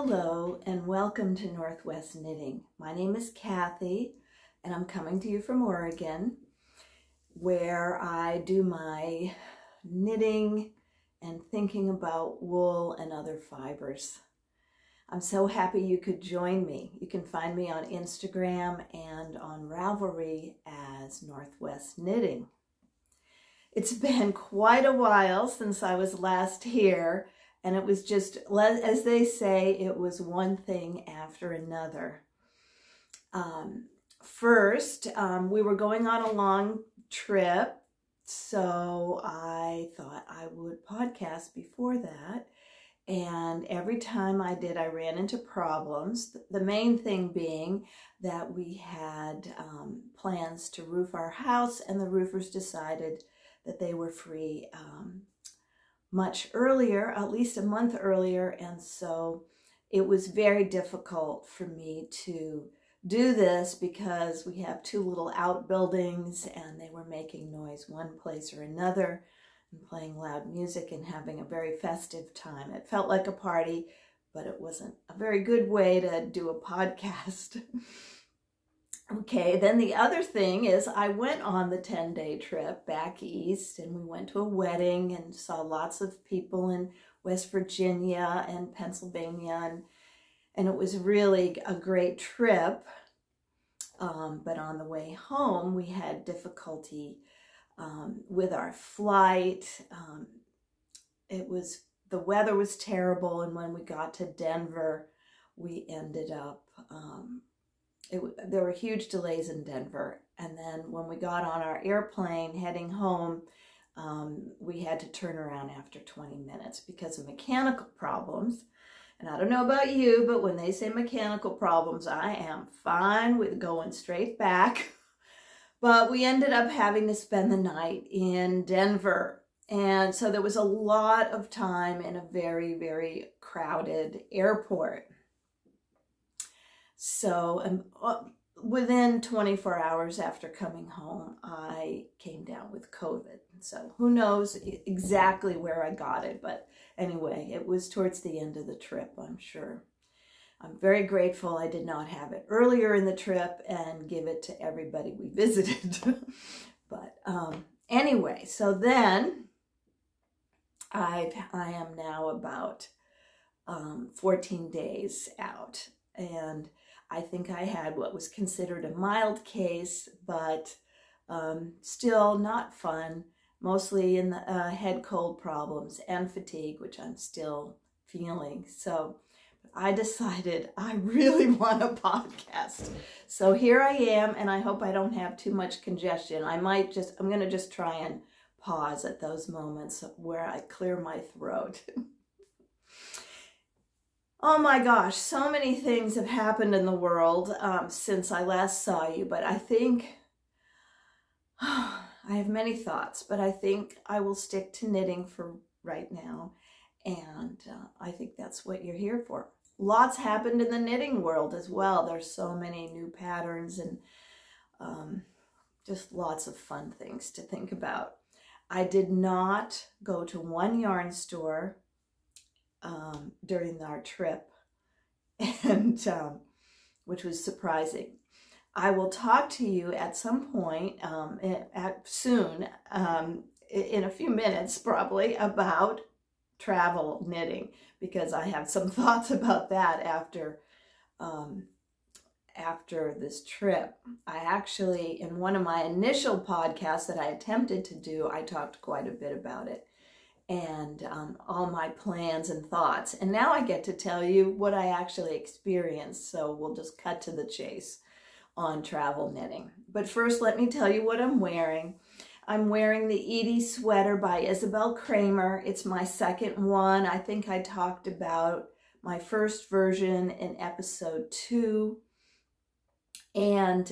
Hello and welcome to Northwest Knitting. My name is Kathy and I'm coming to you from Oregon, where I do my knitting and thinking about wool and other fibers. I'm so happy you could join me. You can find me on Instagram and on Ravelry as Northwest Knitting. It's been quite a while since I was last here, and it was just, as they say, it was one thing after another. First, we were going on a long trip, so I thought I would podcast before that. And every time I did, I ran into problems. The main thing being that we had plans to roof our house, and the roofers decided that they were free much earlier, at least a month earlier, and so it was very difficult for me to do this because we have two little outbuildings and they were making noise one place or another and playing loud music and having a very festive time. It felt like a party, but it wasn't a very good way to do a podcast. Okay, then the other thing is I went on the 10-day trip back east, and we went to a wedding and saw lots of people in West Virginia and Pennsylvania, and it was really a great trip. But on the way home, we had difficulty with our flight. The weather was terrible, and when we got to Denver, we ended up... there were huge delays in Denver, and then when we got on our airplane heading home, we had to turn around after 20 minutes because of mechanical problems. And I don't know about you, but when they say mechanical problems, I am fine with going straight back. But we ended up having to spend the night in Denver, and so there was a lot of time in a very, very crowded airport. So within 24 hours after coming home, I came down with COVID. So who knows exactly where I got it, but anyway, it was towards the end of the trip, I'm sure. I'm very grateful I did not have it earlier in the trip and give it to everybody we visited. But anyway, so then I am now about 14 days out, and I think I had what was considered a mild case, but still not fun, mostly in the head cold problems and fatigue, which I'm still feeling. So I decided I really want a podcast. So here I am, and I hope I don't have too much congestion. I'm going to just try and pause at those moments where I clear my throat. Oh my gosh, so many things have happened in the world since I last saw you, but I think, I have many thoughts, but I think I will stick to knitting for right now, and I think that's what you're here for. Lots happened in the knitting world as well. There's so many new patterns and just lots of fun things to think about. I did not go to one yarn store during our trip, and which was surprising. I will talk to you at some point soon, in a few minutes probably, about travel knitting, because I have some thoughts about that after this trip. I actually, in one of my initial podcasts that I attempted to do, I talked quite a bit about it and all my plans and thoughts. And now I get to tell you what I actually experienced, so we'll just cut to the chase on travel knitting. But first, let me tell you what I'm wearing. I'm wearing the Edie sweater by Isabell Kraemer. It's my second one. I think I talked about my first version in episode 2. And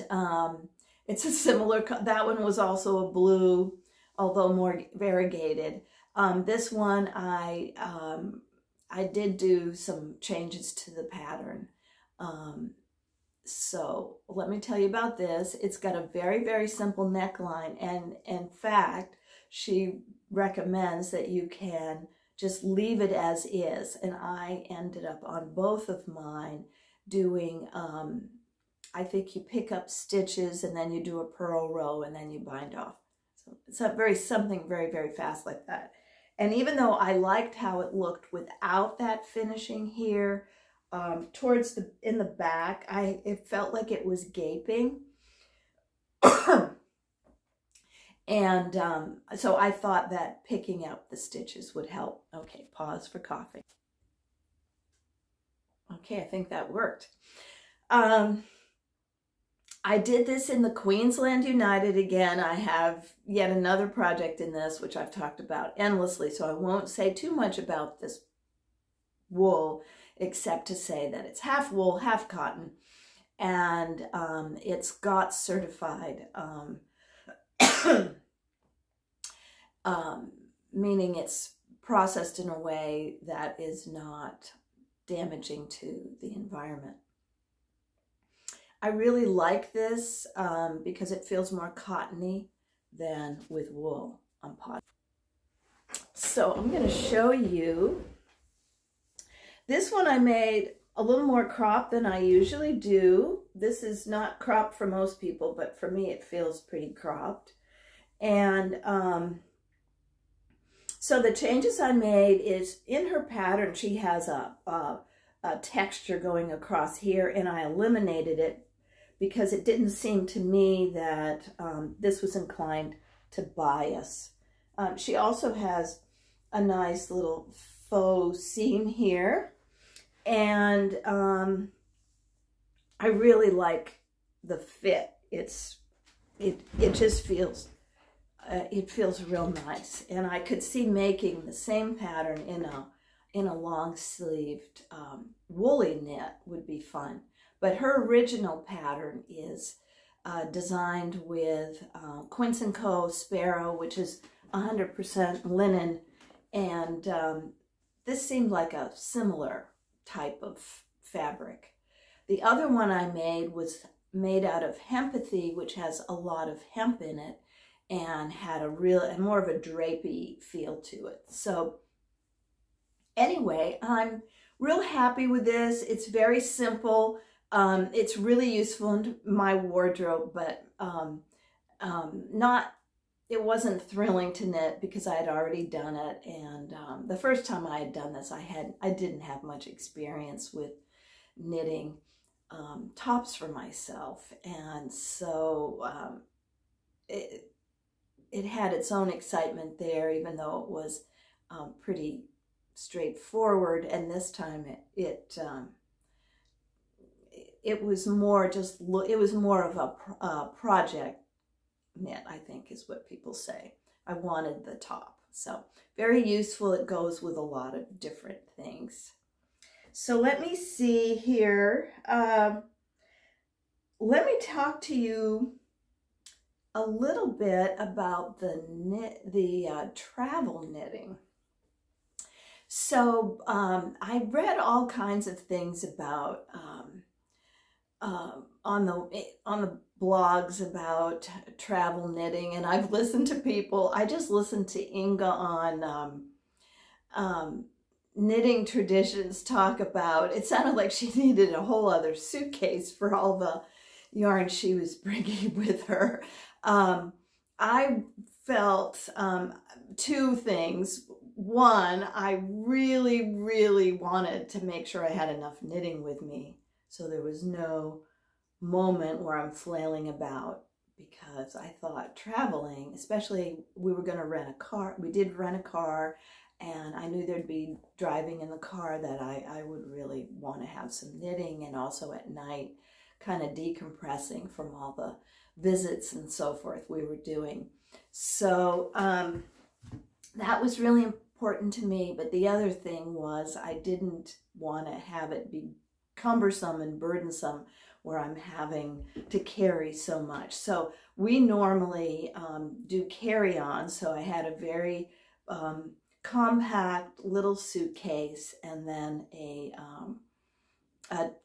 it's a similar, that one was also a blue, although more variegated. This one, I did do some changes to the pattern. So let me tell you about this. It's got a very, very simple neckline. And in fact, she recommends that you can just leave it as is. And I ended up on both of mine doing, I think you pick up stitches and then you do a purl row and then you bind off. So it's a something very, very fast like that. And even though I liked how it looked without that finishing here, towards the, in the back, it felt like it was gaping. And so I thought that picking up the stitches would help. Okay, pause for coughing. Okay, I think that worked. I did this in the Queensland United again. I have yet another project in this, which I've talked about endlessly, so I won't say too much about this wool, except to say that it's half wool, half cotton, and it's GOTS certified, meaning it's processed in a way that is not damaging to the environment. I really like this because it feels more cottony than with wool on pot. So I'm going to show you. This one I made a little more crop than I usually do. This is not cropped for most people, but for me it feels pretty cropped. And so the changes I made is in her pattern, she has a texture going across here, and I eliminated it because it didn't seem to me that this was inclined to bias. She also has a nice little faux seam here. And I really like the fit. It just feels, it feels real nice. And I could see making the same pattern in a long sleeved woolly knit would be fun. But her original pattern is designed with Quince & Co. Sparrow, which is 100% linen. And this seemed like a similar type of fabric. The other one I made was made out of hempathy, which has a lot of hemp in it and had a real and more of a drapey feel to it. So anyway, I'm real happy with this. It's very simple. It's really useful in my wardrobe, but it wasn't thrilling to knit because I had already done it, and the first time I had done this, I didn't have much experience with knitting tops for myself, and so it had its own excitement there, even though it was pretty straightforward. And this time it was more just more of a project knit, I think is what people say. I wanted the top. So very useful. It goes with a lot of different things. So let me see here. Let me talk to you a little bit about the travel knitting. So I read all kinds of things about on the blogs about travel knitting, and I've listened to people. I just listened to Inga on knitting traditions talk about, it sounded like she needed a whole other suitcase for all the yarn she was bringing with her. I felt two things. One, I really, really wanted to make sure I had enough knitting with me, so there was no moment where I'm flailing about, because I thought traveling, especially we were going to rent a car. We did rent a car, and I knew there'd be driving in the car, that I would really want to have some knitting, and also at night kind of decompressing from all the visits and so forth we were doing. So that was really important to me. But the other thing was, I didn't want to have it be cumbersome and burdensome where I'm having to carry so much. So we normally do carry-on, so I had a very compact little suitcase, and then a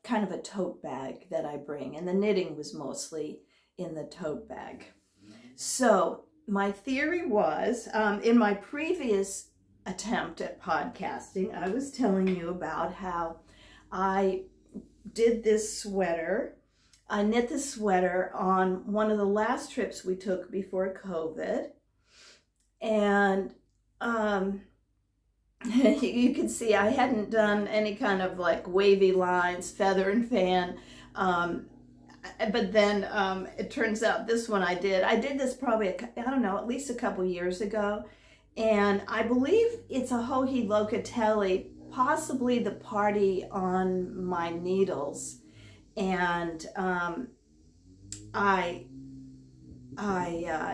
kind of a tote bag that I bring, and the knitting was mostly in the tote bag. So my theory was, in my previous attempt at podcasting, I was telling you about how I did this sweater. I knit this sweater on one of the last trips we took before COVID. And you can see I hadn't done any kind of like wavy lines, feather and fan. But then it turns out this one I did. I did this probably, I don't know, at least a couple years ago. And I believe it's a Joji Locatelli, possibly the party on my needles. And I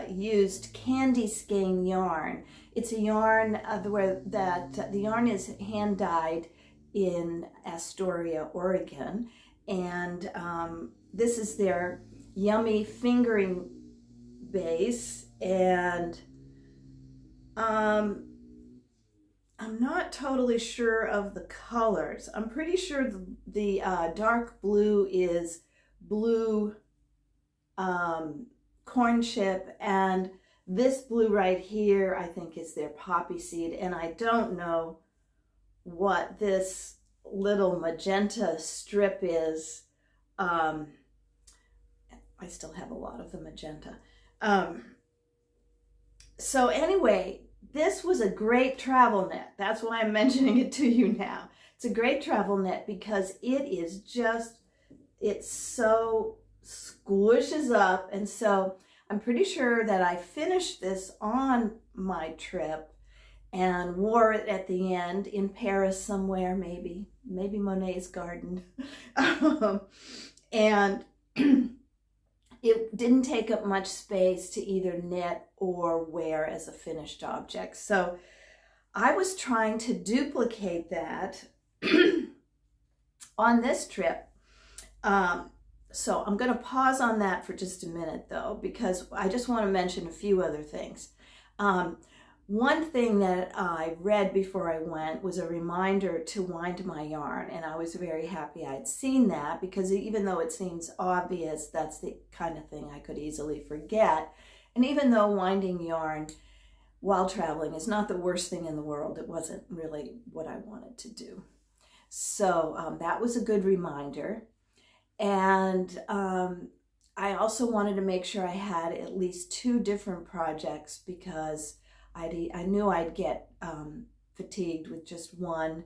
used Candyskein yarn. It's a yarn the yarn is hand dyed in Astoria, Oregon, and this is their yummy fingering base. And I'm not totally sure of the colors. I'm pretty sure the dark blue is blue corn chip, and this blue right here I think is their poppy seed, and I don't know what this little magenta strip is. I still have a lot of the magenta. So anyway, this was a great travel knit. That's why I'm mentioning it to you now. It's a great travel knit because it is just, it so squishes up. And so I'm pretty sure that I finished this on my trip and wore it at the end in Paris somewhere, maybe Monet's garden. And it didn't take up much space to either knit or wear as a finished object. So I was trying to duplicate that on this trip. So I'm going to pause on that for just a minute though, because I just want to mention a few other things. One thing that I read before I went was a reminder to wind my yarn, and I was very happy I'd seen that, because even though it seems obvious, that's the kind of thing I could easily forget. And even though winding yarn while traveling is not the worst thing in the world, it wasn't really what I wanted to do. So that was a good reminder. And I also wanted to make sure I had at least two different projects, because I knew I'd get fatigued with just one,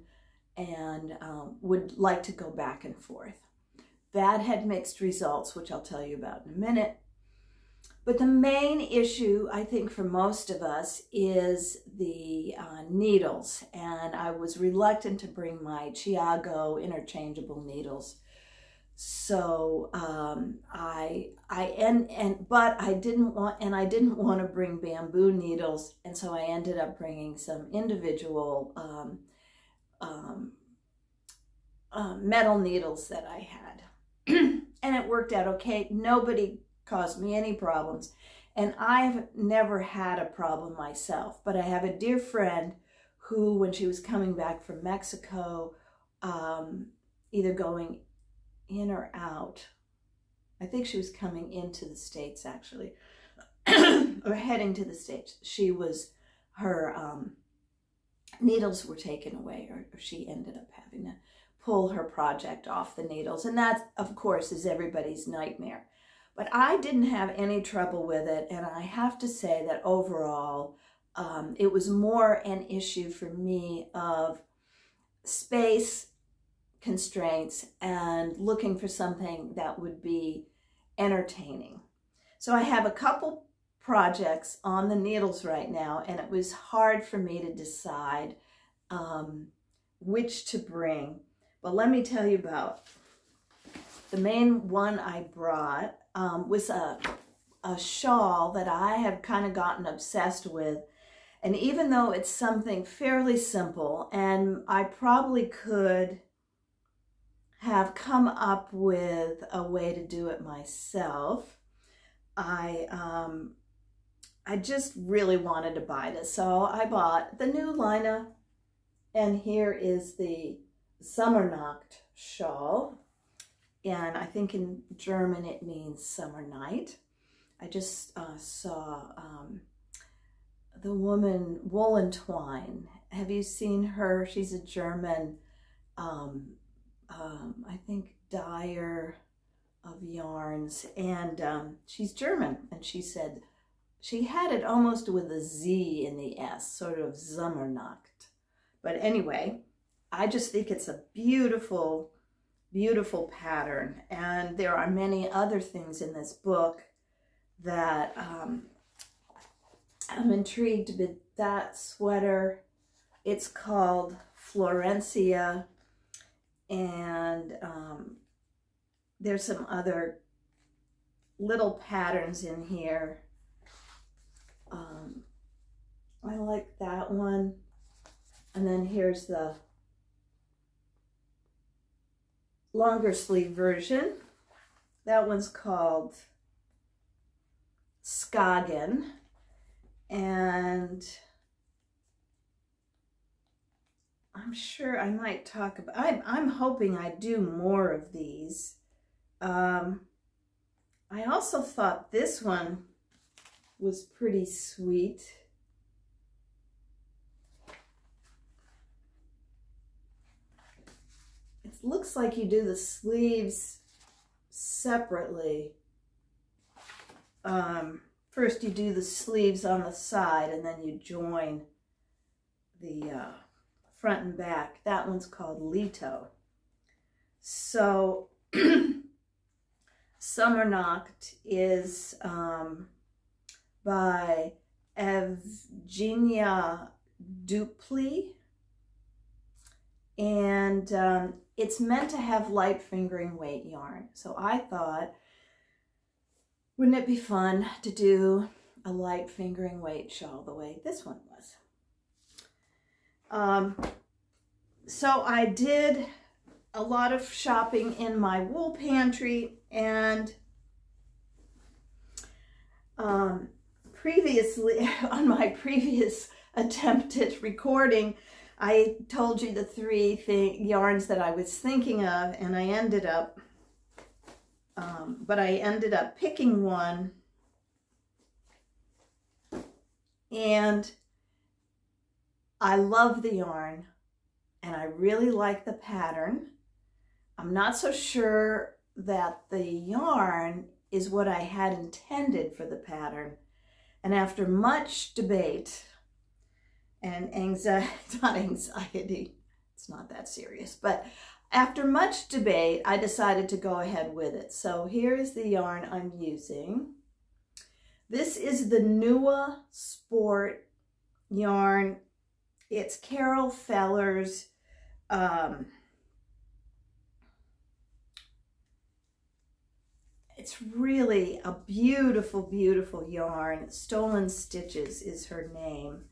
and would like to go back and forth. That had mixed results, which I'll tell you about in a minute. But the main issue, I think, for most of us is the needles. And I was reluctant to bring my Chiaogoo interchangeable needles. So I didn't want to bring bamboo needles, and so I ended up bringing some individual metal needles that I had, and it worked out okay. Nobody caused me any problems, and I've never had a problem myself. But I have a dear friend who, when she was coming back from Mexico, either going in or out, I think she was coming into the States actually, or heading to the States, her needles were taken away, or she ended up having to pull her project off the needles, and that of course is everybody's nightmare. But I didn't have any trouble with it, and I have to say that overall it was more an issue for me of space constraints and looking for something that would be entertaining. So I have a couple projects on the needles right now, and it was hard for me to decide which to bring. But let me tell you about the main one I brought. Was a shawl that I have kind of gotten obsessed with, and even though it's something fairly simple, and I probably could have come up with a way to do it myself, I just really wanted to buy this. So I bought the new Lina, and here is the Sommernacht shawl. And I think in German it means summer night. I just saw the woman Wool and Twine Have you seen her? She's a German, I think, dyer of yarns, and she's German, and she said she had it almost with a Z in the S, sort of Sommernacht. But anyway, I just think it's a beautiful, beautiful pattern, and there are many other things in this book that I'm intrigued with. That sweater, it's called Florencia, and there's some other little patterns in here. I like that one. And then here's the longer sleeve version. That one's called Skagen. And I'm sure I might talk about, I'm hoping I do more of these. I also thought this one was pretty sweet. It looks like you do the sleeves separately. First you do the sleeves on the side, and then you join the front and back. That one's called Lito. So Sommernacht is by Evgeniya Dupliy, and it's meant to have light fingering weight yarn. So I thought, wouldn't it be fun to do a light fingering weight shawl the way this one was? So I did a lot of shopping in my wool pantry, and previously, on my previous attempt at recording, I told you the three yarns that I was thinking of, and I ended up picking one, and I love the yarn, and I really like the pattern. I'm not so sure that the yarn is what I had intended for the pattern, and after much debate and anxiety, it's not that serious, but after much debate, I decided to go ahead with it. So here is the yarn I'm using. This is the Nua Sport yarn. It's Carol Feller's it's really a beautiful, beautiful yarn. Stolen Stitches is her name.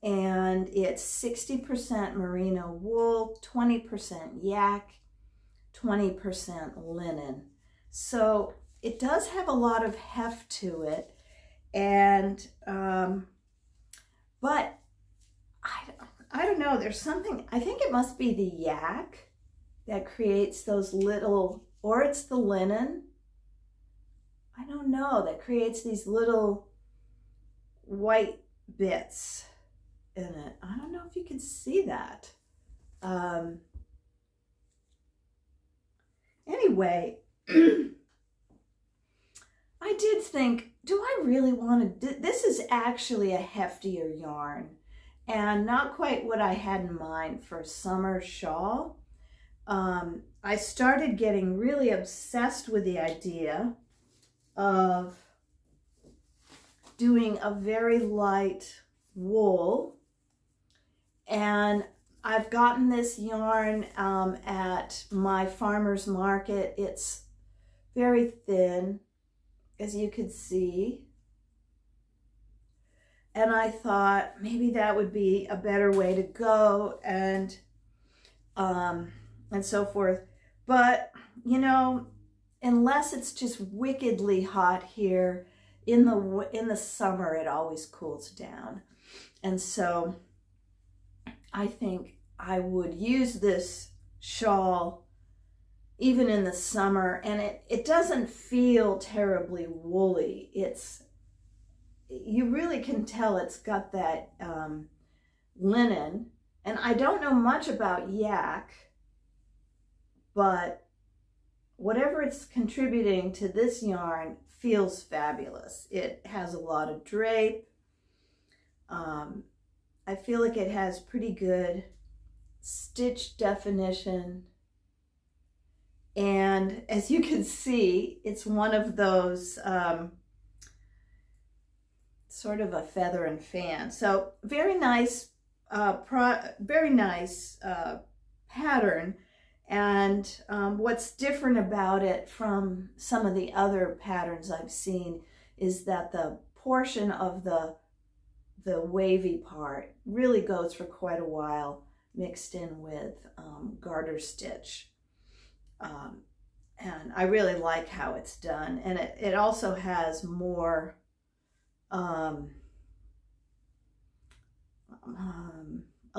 And it's 60% merino wool, 20% yak, 20% linen. So it does have a lot of heft to it, and but I don't know, there's something, I think it must be the yak that creates those little, or it's the linen, I don't know, that creates these little white bits in it. I don't know if you can see that. Anyway, I did think, do I really want to, this is actually a heftier yarn and not quite what I had in mind for a summer shawl. I started getting really obsessed with the idea of doing a very light wool, and I've gotten this yarn at my farmer's market. It's very thin, as you can see, and I thought maybe that would be a better way to go, and so forth. But you know, unless it's just wickedly hot here in the summer, it always cools down. And so I think I would use this shawl even in the summer, and it doesn't feel terribly woolly. You really can tell it's got that linen, and I don't know much about yak, but whatever it's contributing to this yarn feels fabulous. It has a lot of drape. I feel like it has pretty good stitch definition. And as you can see, it's one of those sort of a feather and fan. So very nice pattern. And what's different about it from some of the other patterns I've seen is that the portion of the wavy part really goes for quite a while, mixed in with garter stitch. And I really like how it's done. And it also has more, a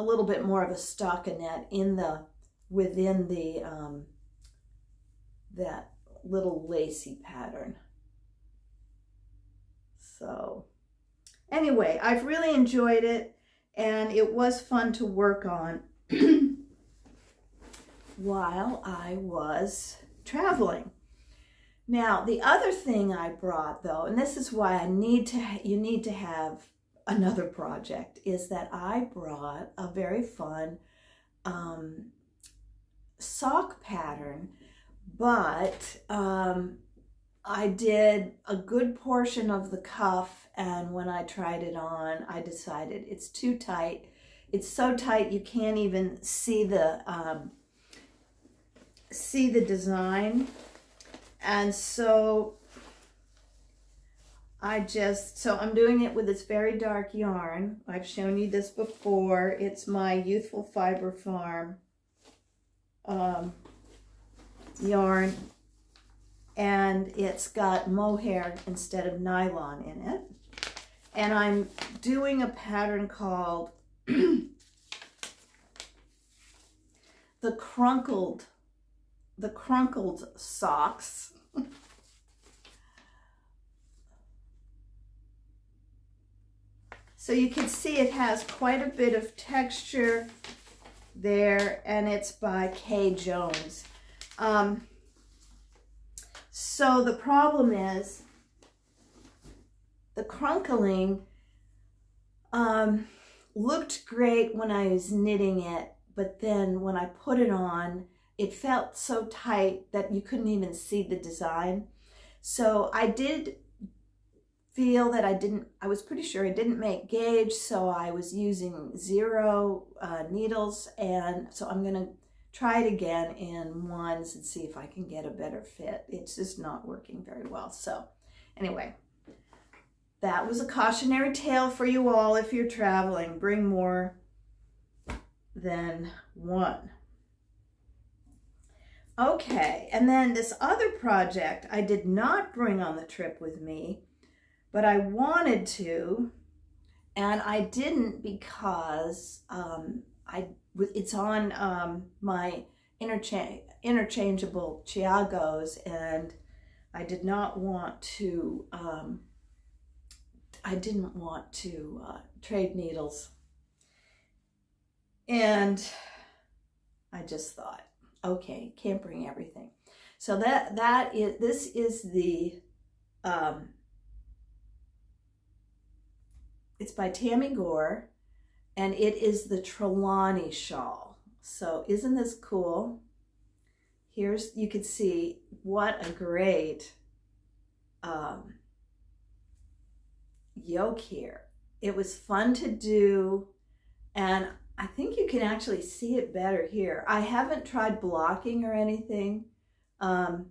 little bit more of a stockinette in the, within the, that little lacy pattern. So anyway, I've really enjoyed it, and it was fun to work on while I was traveling. Now, the other thing I brought, though, and this is why I need to, you need to have another project, is that I brought a very fun sock pattern, but I did a good portion of the cuff, and when I tried it on, I decided it's too tight. It's so tight you can't even see the design, and so I'm doing it with this very dark yarn. I've shown you this before. It's my Ewethful Fiber Farm yarn, and it's got mohair instead of nylon in it. And I'm doing a pattern called the crunkled socks. So you can see it has quite a bit of texture there, and it's by Kay Jones. So the problem is the crunkling looked great when I was knitting it, but then when I put it on, it felt so tight that you couldn't even see the design. So I did feel that I was pretty sure I didn't make gauge, so I was using 0 needles, and so I'm gonna try it again in ones and see if I can get a better fit. It's just not working very well. So anyway, that was a cautionary tale for you all. If you're traveling, bring more than one. Okay, and then this other project I did not bring on the trip with me, but I wanted to, and I didn't because it's on my interchangeable Chiagoos, and I did not want to, trade needles. And I just thought, okay, can't bring everything. So this is the, it's by Tamy Gore, and it is the Trelawny shawl. So isn't this cool? Here's, you can see what a great yoke here. It was fun to do, and I think you can actually see it better here. I haven't tried blocking or anything, but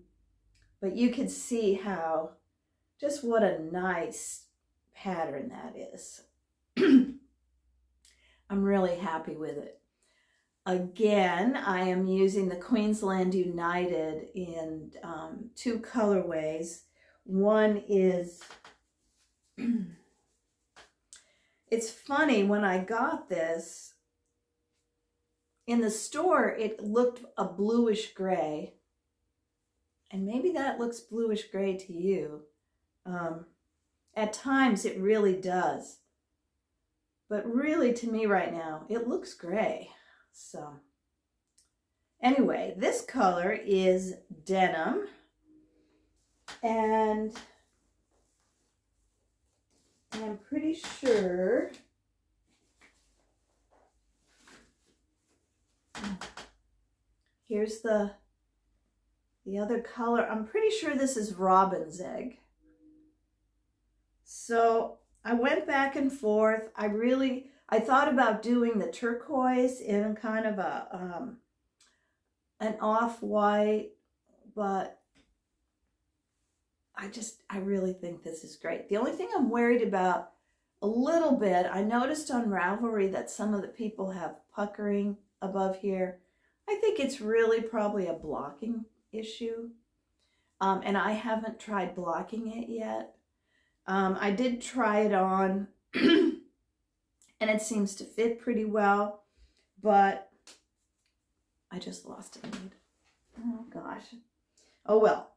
you can see how, just what a nice pattern that is. I'm really happy with it. Again, I am using the Queensland United in 2 colorways. One is, it's funny, when I got this, in the store, it looked a bluish gray, and maybe that looks bluish gray to you. At times, it really does. But really, to me right now, it looks gray. So anyway, this color is denim. And I'm pretty sure here's the other color. I'm pretty sure this is robin's egg. So I went back and forth. I thought about doing the turquoise in kind of a an off-white, but I really think this is great. The only thing I'm worried about a little bit, I noticed on Ravelry that some of the people have puckering above here. I think it's really probably a blocking issue. And I haven't tried blocking it yet. I did try it on and it seems to fit pretty well, but I just lost a lead. Oh gosh. Oh well.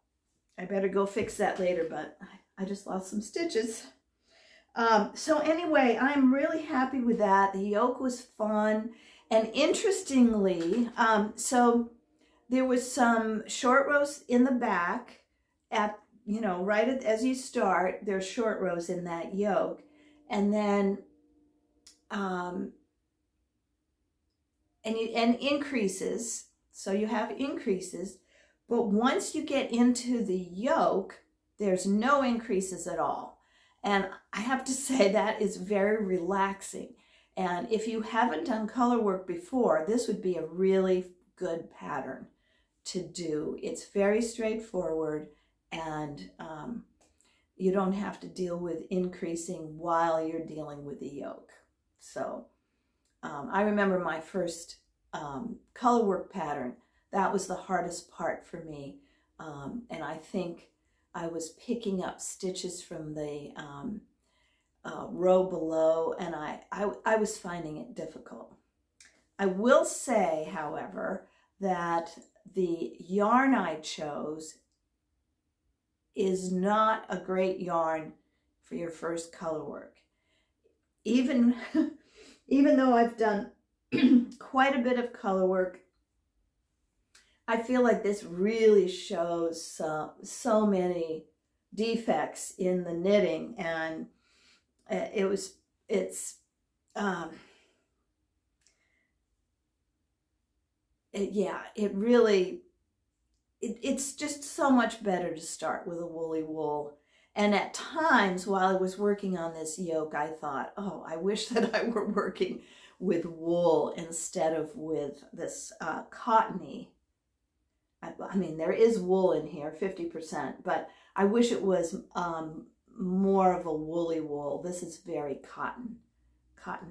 I better go fix that later, but I just lost some stitches. So anyway, I'm really happy with that. The yoke was fun. And interestingly, so there was some short rows in the back at, you know, right at, as you start, there's short rows in that yoke. And then, and increases. So you have increases. But once you get into the yoke, there's no increases at all. And I have to say that is very relaxing. And if you haven't done color work before, this would be a really good pattern to do. It's very straightforward and you don't have to deal with increasing while you're dealing with the yoke. So I remember my first color work pattern. That was the hardest part for me. And I think I was picking up stitches from the row below, and I was finding it difficult. I will say, however, that the yarn I chose is not a great yarn for your first color work. Even though I've done quite a bit of color work, I feel like this really shows so many defects in the knitting, and it's just so much better to start with a woolly wool. And at times while I was working on this yoke, I thought, oh, I wish that I were working with wool instead of with this cottony. I mean, there is wool in here, 50%, but I wish it was more of a woolly wool. This is very cotton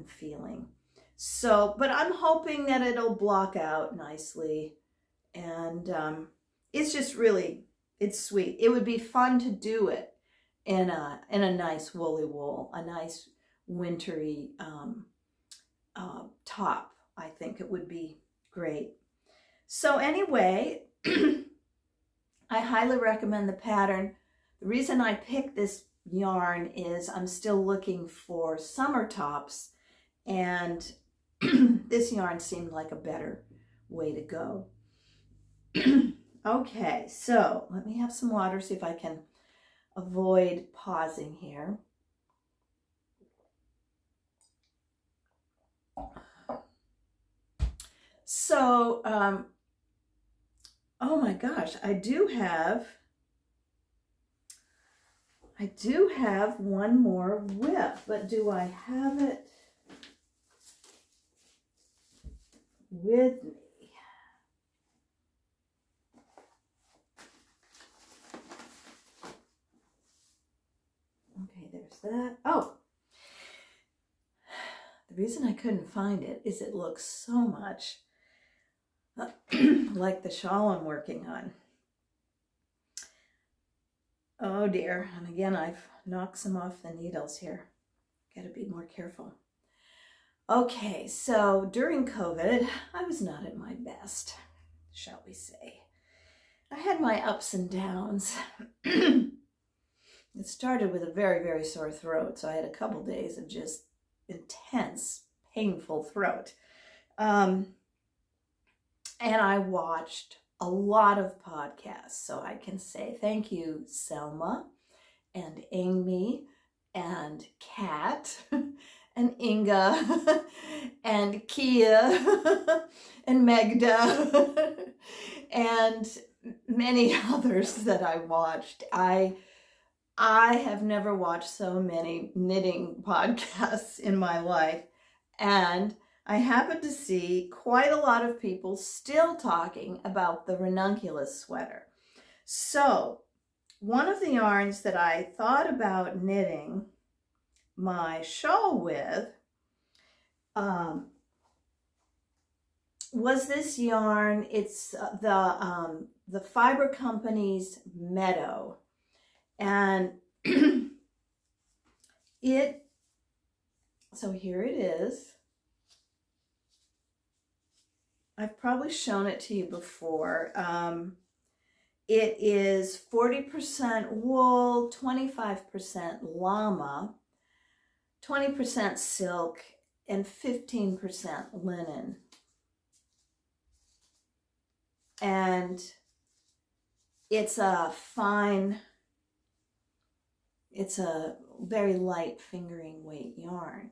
feeling. So, but I'm hoping that it'll block out nicely. And it's just really, it's sweet. It would be fun to do it in a nice woolly wool, a nice wintry top. I think it would be great. So anyway, I highly recommend the pattern. The reason I picked this yarn is I'm still looking for summer tops, and this yarn seemed like a better way to go. Okay, so let me have some water, see if I can avoid pausing here. So, oh my gosh, I do have one more whip, but do I have it with me? Okay, there's that. Oh, the reason I couldn't find it is it looks so much like the shawl I'm working on. Oh dear, and again I've knocked some off the needles here. Gotta be more careful. Okay, so during COVID, I was not at my best, shall we say. I had my ups and downs. It started with a very, very sore throat, so I had a couple days of just intense, painful throat. And I watched a lot of podcasts, so I can say thank you, Selma and Amy and Kat and Inga and Kia and Magda and many others that I watched. I have never watched so many knitting podcasts in my life, and I happened to see quite a lot of people still talking about the ranunculus sweater. So one of the yarns that I thought about knitting my shawl with was this yarn. It's the Fiber Company's Meadow, and so here it is. I've probably shown it to you before. It is 40% wool, 25% llama, 20% silk, and 15% linen. And it's a very light fingering weight yarn.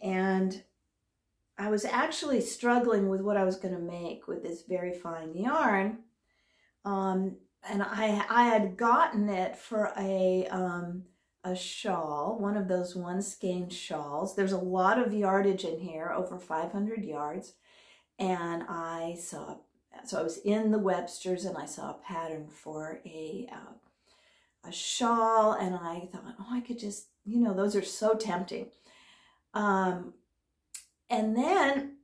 And I was actually struggling with what I was going to make with this very fine yarn. And I had gotten it for a shawl, one of those one-skein shawls. There's a lot of yardage in here, over 500 yards. And I saw, so I was in the Webster's and I saw a pattern for a shawl, and I thought, oh, I could just, you know, those are so tempting. And then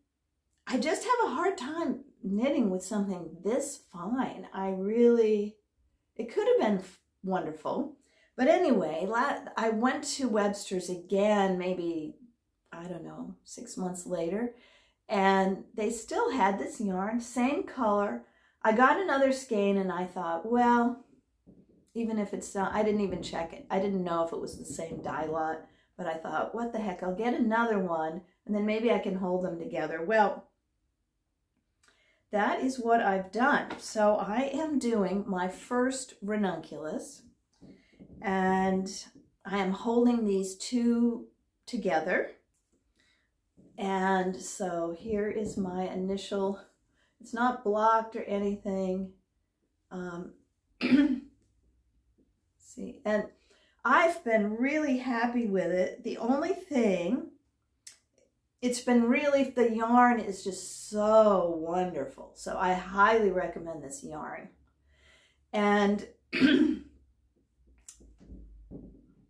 I just have a hard time knitting with something this fine. It could have been wonderful. But anyway, I went to Webster's again, maybe, I don't know, 6 months later, and they still had this yarn, same color. I got another skein and I thought, well, even if it's not, I didn't even check it. I didn't know if it was the same dye lot, but I thought, what the heck, I'll get another one and then maybe I can hold them together. Well, that is what I've done. So I am doing my first ranunculus, and I am holding these two together. And so here is my initial, it's not blocked or anything. See, and I've been really happy with it. The only thing, it's been really, the yarn is just so wonderful. So I highly recommend this yarn. And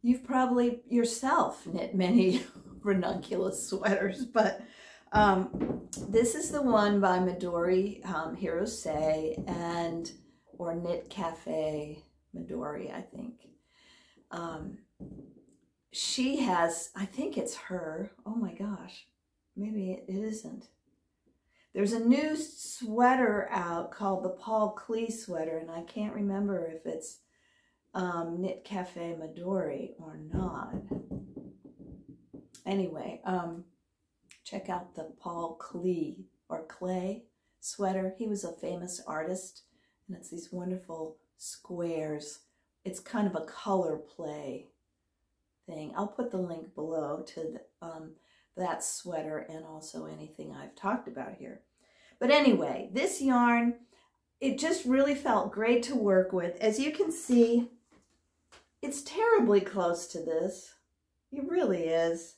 you've probably yourself knit many ranunculus sweaters, but this is the one by Midori Hirose and, or Knit Cafe Midori, I think. She has, I think it's her, oh my gosh, maybe it isn't. There's a new sweater out called the Paul Klee sweater, and I can't remember if it's Knit Cafe Midori or not. Anyway, check out the Paul Klee or Clay sweater. He was a famous artist, and it's these wonderful squares. It's kind of a color play thing. I'll put the link below to the, that sweater and also anything I've talked about here. But anyway, this yarn, it just really felt great to work with. As you can see, it's terribly close to this. It really is.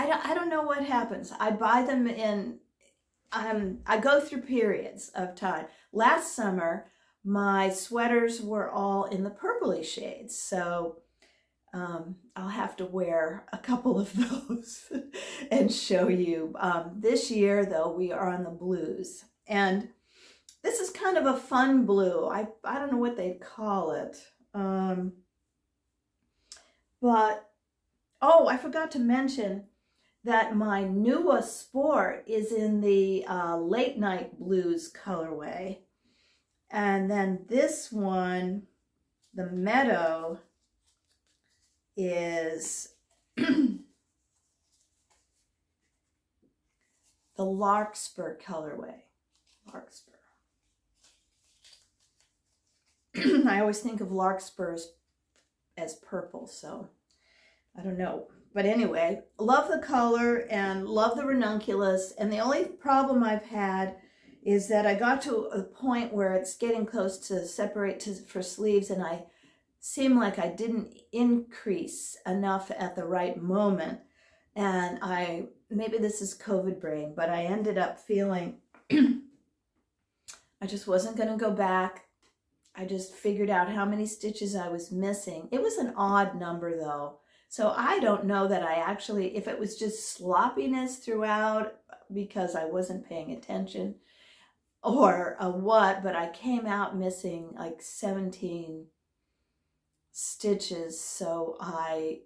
I don't know what happens. I buy them in, I go through periods of time. Last summer, my sweaters were all in the purpley shades, so I'll have to wear a couple of those and show you. This year, though, we are on the blues, and this is kind of a fun blue. I don't know what they'd call it, but oh, I forgot to mention that my Nua Sport is in the late night blues colorway, and then this one, the Meadow, is the Larkspur colorway. Larkspur. I always think of Larkspur as purple, so I don't know. But anyway, love the color and love the ranunculus. And the only problem I've had is that I got to a point where it's getting close to separate for sleeves, and I seem like I didn't increase enough at the right moment. And maybe this is COVID brain, but I ended up feeling I just wasn't going to go back. I just figured out how many stitches I was missing. It was an odd number though. So I don't know that I actually, if it was just sloppiness throughout because I wasn't paying attention or what, but I came out missing like 17 stitches. So I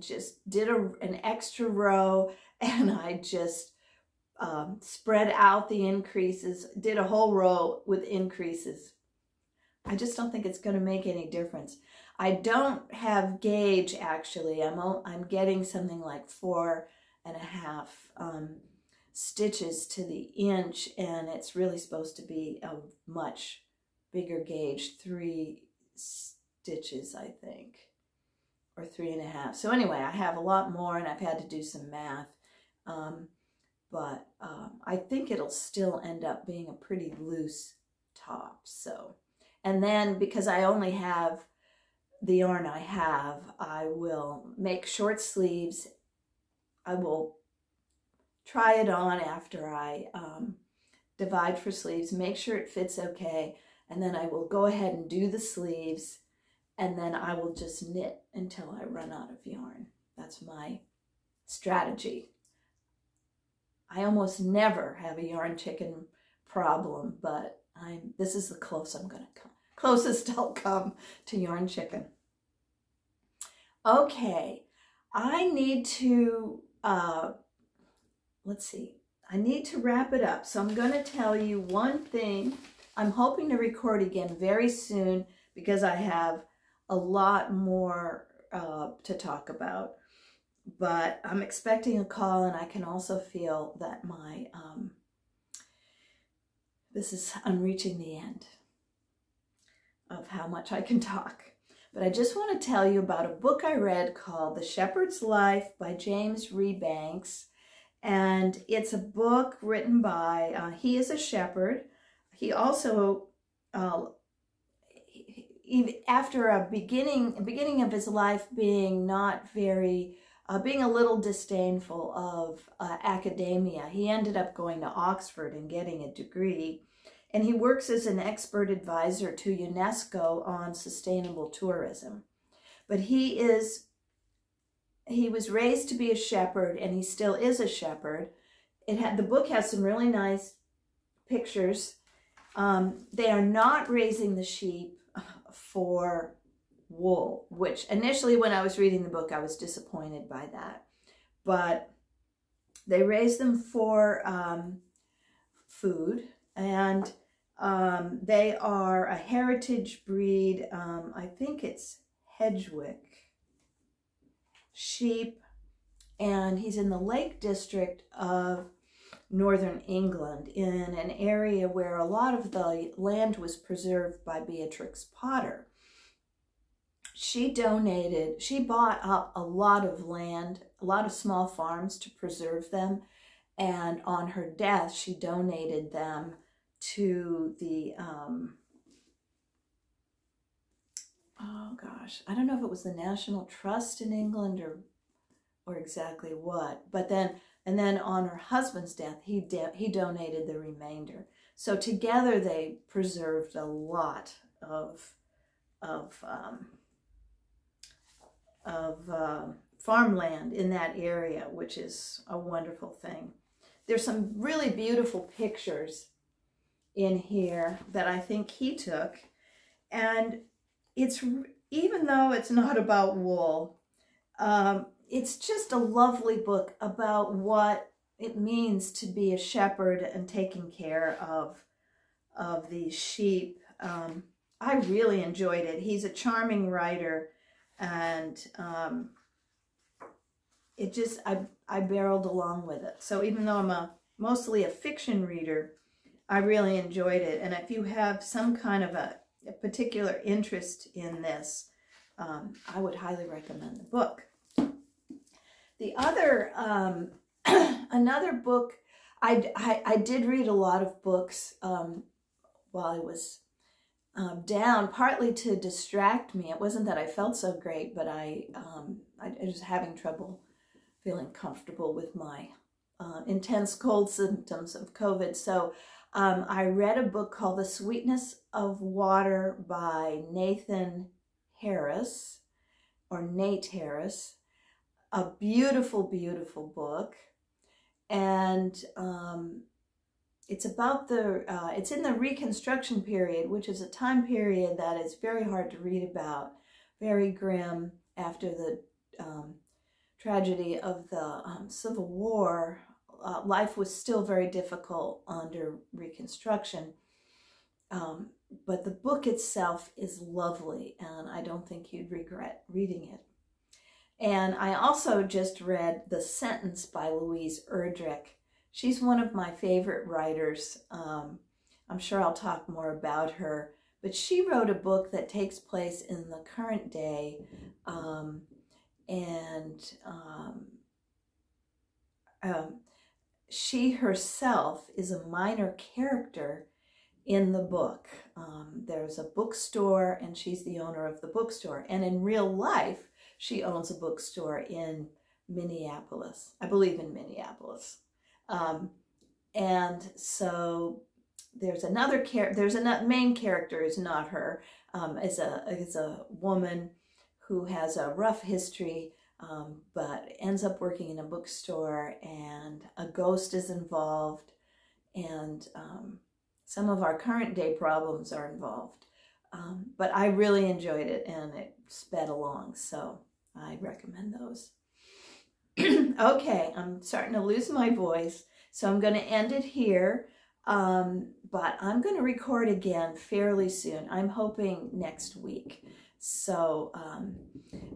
just did an extra row, and I just spread out the increases, did a whole row with increases. I just don't think it's going to make any difference. I don't have gauge, actually. I'm getting something like 4.5 stitches to the inch, and it's really supposed to be a much bigger gauge, 3 stitches, I think, or 3.5. So anyway, I have a lot more, and I've had to do some math, but I think it'll still end up being a pretty loose top. So. And then, because I only have the yarn I have, I will make short sleeves. I will try it on after I divide for sleeves, make sure it fits okay, and then I will go ahead and do the sleeves, and then I will just knit until I run out of yarn. That's my strategy. I almost never have a yarn chicken problem, but this is the closest I'll come to yarn chicken. Okay, I need to, let's see, I need to wrap it up. So I'm going to tell you one thing. I'm hoping to record again very soon because I have a lot more to talk about. But I'm expecting a call, and I can also feel that my... I'm reaching the end of how much I can talk. But I just want to tell you about a book I read called The Shepherd's Life by James Rebanks. And it's a book written by, he is a shepherd. He also, after a beginning of his life being not very, being a little disdainful of academia, he ended up going to Oxford and getting a degree, and he works as an expert advisor to UNESCO on sustainable tourism. But he was raised to be a shepherd, and he still is a shepherd. The book has some really nice pictures. They are not raising the sheep for wool, which initially when I was reading the book, I was disappointed by that, but they raise them for food, and they are a heritage breed. I think it's Hedgewick sheep, and he's in the Lake District of Northern England, in an area where a lot of the land was preserved by Beatrix Potter. She bought up a lot of land, a lot of small farms to preserve them. And on her death, she donated them to the, oh gosh, I don't know if it was the National Trust in England or exactly what, but then on her husband's death, he donated the remainder. So together they preserved a lot of farmland in that area, which is a wonderful thing. There's some really beautiful pictures in here that I think he took, and it's, even though it's not about wool, it's just a lovely book about what it means to be a shepherd and taking care of these sheep. I really enjoyed it. He's a charming writer. And it just, I barreled along with it. So even though I'm a mostly a fiction reader, I really enjoyed it. And if you have some kind of a particular interest in this, I would highly recommend the book. The other, another book, I did read a lot of books while I was down, partly to distract me. It wasn't that I felt so great, but I was having trouble feeling comfortable with my intense cold symptoms of COVID. So I read a book called The Sweetness of Water by Nathan Harris, or Nate Harris. A beautiful, beautiful book. And it's about the, it's in the Reconstruction period, which is a time period that is very hard to read about, very grim after the tragedy of the Civil War. Life was still very difficult under Reconstruction, but the book itself is lovely, and I don't think you'd regret reading it. And I also just read The Sentence by Louise Erdrich. She's one of my favorite writers. I'm sure I'll talk more about her, but she wrote a book that takes place in the current day, she herself is a minor character in the book. There's a bookstore, and she's the owner of the bookstore. And in real life, she owns a bookstore in Minneapolis. I believe in Minneapolis. And so there's another character. There's a main character is not her. Is a woman who has a rough history, but ends up working in a bookstore, and a ghost is involved, and some of our current day problems are involved. But I really enjoyed it, and it sped along, so I recommend those. Okay, I'm starting to lose my voice, so I'm going to end it here. But I'm going to record again fairly soon. I'm hoping next week. So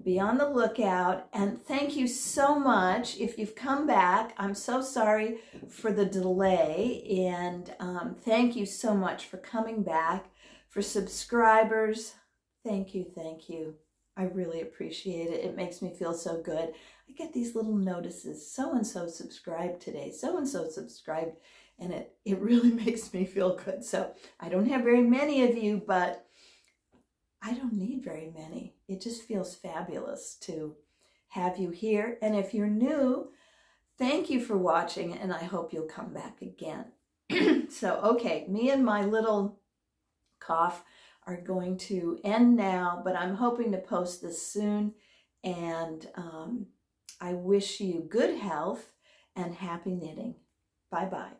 be on the lookout, and thank you so much if you've come back. I'm so sorry for the delay, and thank you so much for coming back. For subscribers, thank you, thank you. I really appreciate it. It makes me feel so good. I get these little notices, so-and-so subscribed today, so-and-so subscribed, and it really makes me feel good. So I don't have very many of you, but I don't need very many. It just feels fabulous to have you here. And if you're new, thank you for watching, and I hope you'll come back again. So, okay, me and my little cough are going to end now, but I'm hoping to post this soon. And I wish you good health and happy knitting. Bye-bye.